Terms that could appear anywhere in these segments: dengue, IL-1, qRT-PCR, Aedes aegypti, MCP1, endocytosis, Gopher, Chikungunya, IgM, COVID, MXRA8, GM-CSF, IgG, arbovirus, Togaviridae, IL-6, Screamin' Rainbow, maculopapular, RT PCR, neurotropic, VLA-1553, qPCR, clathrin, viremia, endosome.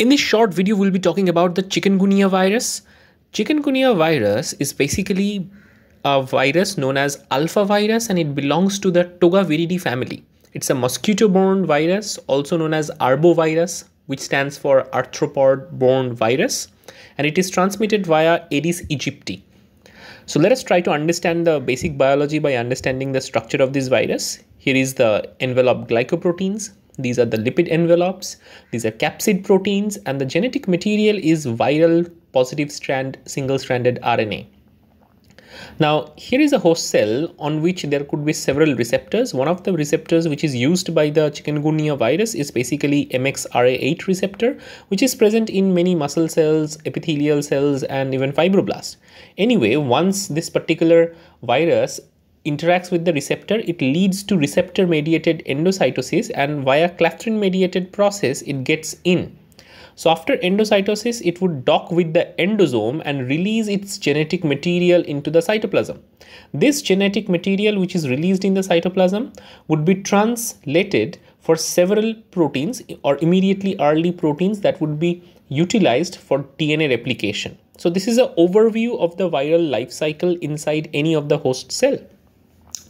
In this short video, we'll be talking about the chikungunya virus. Chikungunya virus is basically a virus known as alpha virus, and it belongs to the Togaviridae family. It's a mosquito-borne virus, also known as arbovirus, which stands for arthropod-borne virus, and it is transmitted via Aedes aegypti. So let us try to understand the basic biology by understanding the structure of this virus. Here is the enveloped glycoproteins. These are the lipid envelopes, these are capsid proteins, and the genetic material is viral positive strand single-stranded RNA. Now here is a host cell on which there could be several receptors. One of the receptors which is used by the chikungunya virus is basically MXRA8 receptor, which is present in many muscle cells, epithelial cells, and even fibroblasts. Anyway, once this particular virus interacts with the receptor, it leads to receptor mediated endocytosis, and via clathrin mediated process it gets in. So after endocytosis, it would dock with the endosome and release its genetic material into the cytoplasm. This genetic material which is released in the cytoplasm would be translated for several proteins or immediately early proteins that would be utilized for DNA replication. So this is an overview of the viral life cycle inside any of the host cell.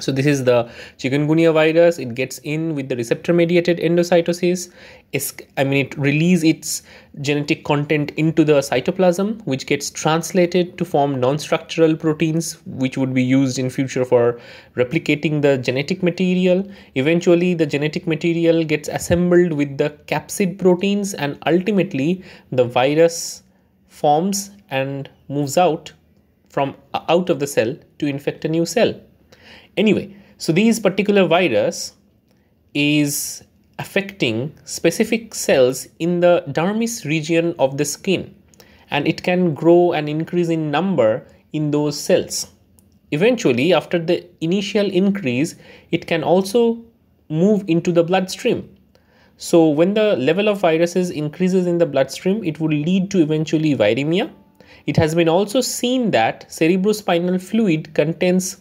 So this is the chikungunya virus. It gets in with the receptor-mediated endocytosis. It releases its genetic content into the cytoplasm, which gets translated to form non-structural proteins, which would be used in future for replicating the genetic material. Eventually, the genetic material gets assembled with the capsid proteins, and ultimately, the virus forms and moves out from out of the cell to infect a new cell. Anyway, so these particular virus is affecting specific cells in the dermis region of the skin, and it can grow and increase in number in those cells. Eventually, after the initial increase, it can also move into the bloodstream. So when the level of viruses increases in the bloodstream, it will lead to eventually viremia. It has been also seen that cerebrospinal fluid contains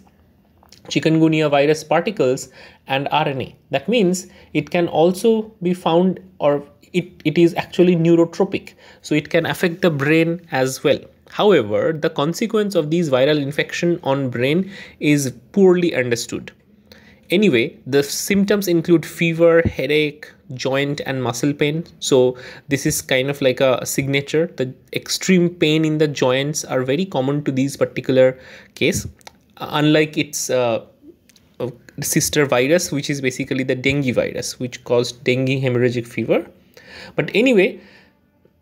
chikungunya virus particles and RNA. That means it can also be found, or it is actually neurotropic, so it can affect the brain as well. However, the consequence of these viral infection on brain is poorly understood. Anyway, the symptoms include fever, headache, joint and muscle pain. So this is kind of like a signature. The extreme pain in the joints are very common to these particular case. Unlike its sister virus, which is basically the dengue virus, which caused dengue hemorrhagic fever. But anyway,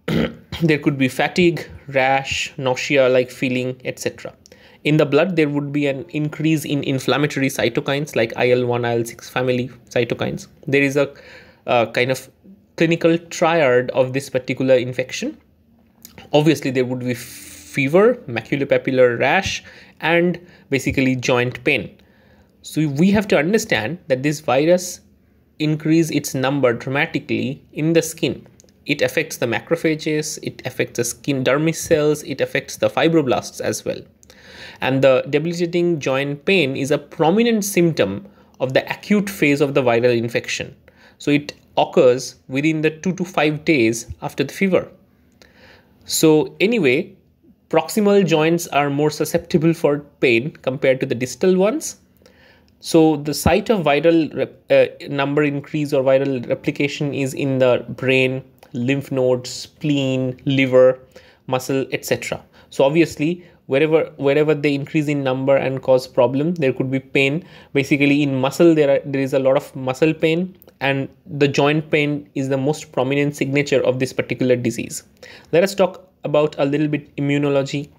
there could be fatigue, rash, nausea-like feeling, etc. In the blood, there would be an increase in inflammatory cytokines like IL-1, IL-6 family cytokines. There is a kind of clinical triad of this particular infection. Obviously, there would be fever, maculopapular rash, and basically joint pain. So we have to understand that this virus increases its number dramatically in the skin. It affects the macrophages, it affects the skin dermis cells, it affects the fibroblasts as well. And the debilitating joint pain is a prominent symptom of the acute phase of the viral infection. So it occurs within the 2 to 5 days after the fever. So anyway, proximal joints are more susceptible for pain compared to the distal ones. So the site of viral number increase or viral replication is in the brain, lymph nodes, spleen, liver, muscle, etc. So obviously, wherever they increase in number and cause problem, there could be pain. Basically, in muscle, there is a lot of muscle pain, and the joint pain is the most prominent signature of this particular disease. Let us talk about a little bit immunology.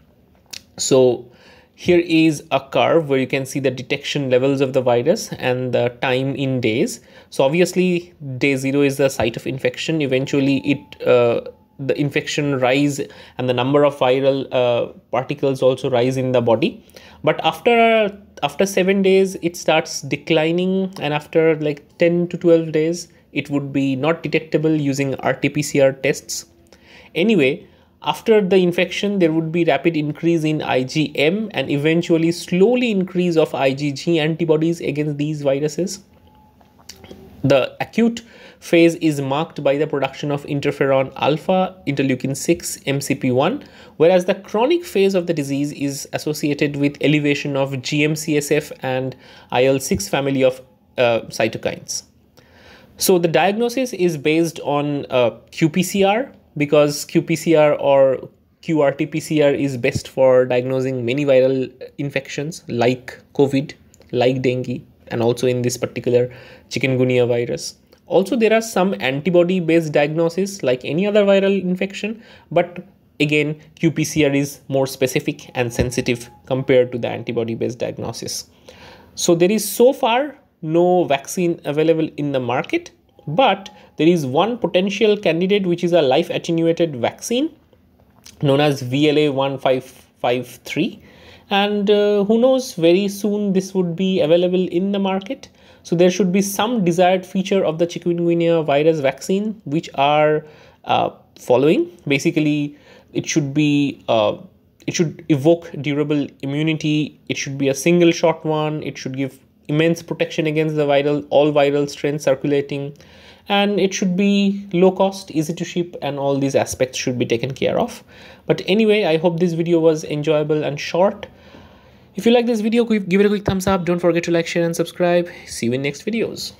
So here is a curve where you can see the detection levels of the virus and the time in days. So obviously day 0 is the site of infection. Eventually the infection rise and the number of viral particles also rise in the body. But after 7 days, it starts declining, and after like 10 to 12 days, it would be not detectable using RT PCR tests. Anyway, after the infection, there would be rapid increase in IgM and eventually slowly increase of IgG antibodies against these viruses. The acute phase is marked by the production of interferon alpha, interleukin-6, MCP1, whereas the chronic phase of the disease is associated with elevation of GM-CSF and IL-6 family of cytokines. So the diagnosis is based on qPCR, because qPCR or qRT-PCR is best for diagnosing many viral infections like COVID, like dengue, and also in this particular chikungunya virus. Also, there are some antibody based diagnosis like any other viral infection, but again qPCR is more specific and sensitive compared to the antibody based diagnosis. So there is so far no vaccine available in the market, but there is one potential candidate which is a life attenuated vaccine known as VLA-1553. And who knows, very soon this would be available in the market. So there should be some desired feature of the chikungunya virus vaccine which are following. Basically, it should evoke durable immunity. It should be a single shot one. It should give immense protection against the all viral strains circulating, and it should be low cost, easy to ship, and all these aspects should be taken care of. But anyway, I hope this video was enjoyable and short. If you like this video, give it a quick thumbs up. Don't forget to like, share, and subscribe. See you in next videos.